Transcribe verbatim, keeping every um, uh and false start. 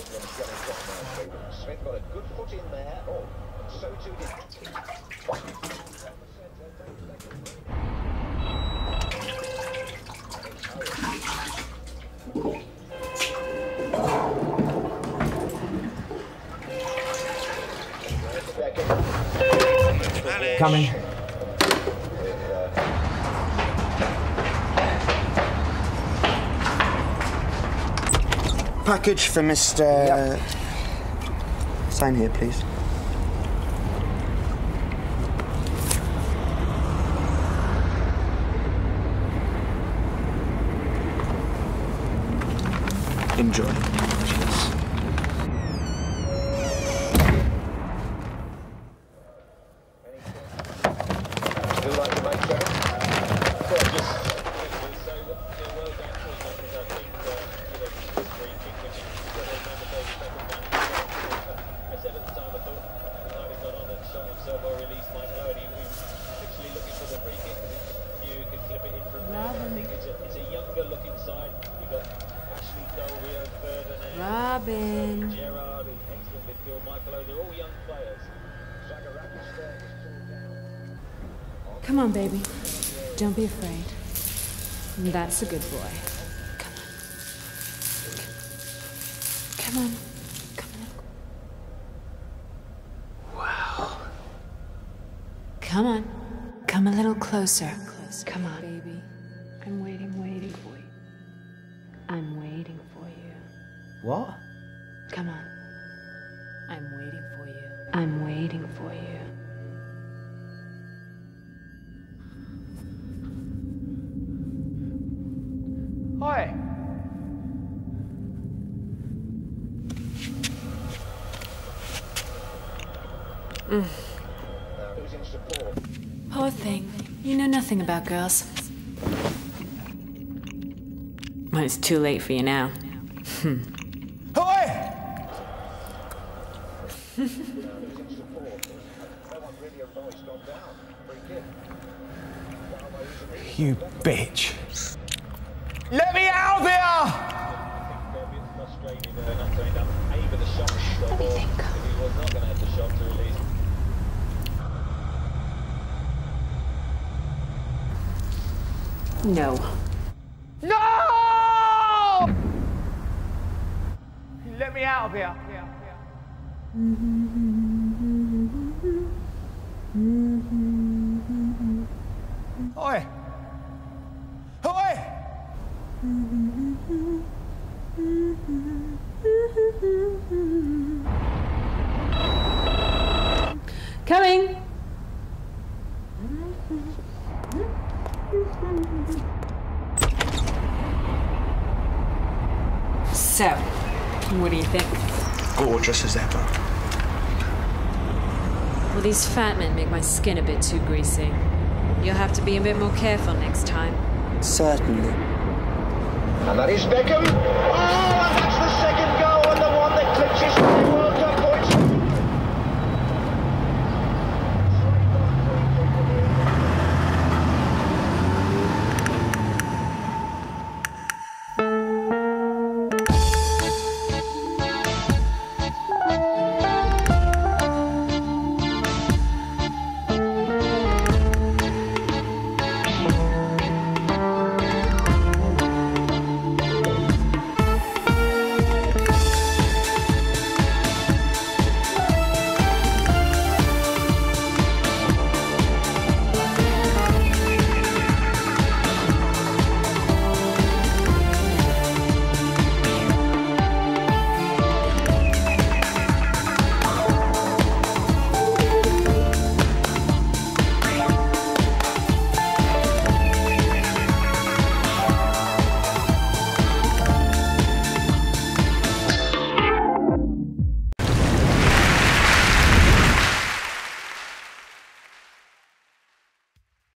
Smith got a good foot in there. Oh, so too did. Coming. Package for Mister Yep. Sign here, please. Enjoy. Cheers. Robin. Gerard, excellent midfield, Michael, they're all young players. Come on, baby. Don't be afraid. That's a good boy. Come on. Come on. Come on. Wow. Come on. Come a little closer. Closer. Come on. Baby. I'm waiting, waiting for you. I'm waiting for you. What? Come on. I'm waiting for you. I'm waiting for you. Hi. Mm. Poor thing. You know nothing about girls. Well, it's too late for you now. Hmm. You bitch. Let me out there! Let me think. No. No! Let me out of here. Oi! Oi! Coming! So, what do you think? Gorgeous as ever. Well, these fat men make my skin a bit too greasy. You'll have to be a bit more careful next time. Certainly. And that is Beckham. Oh!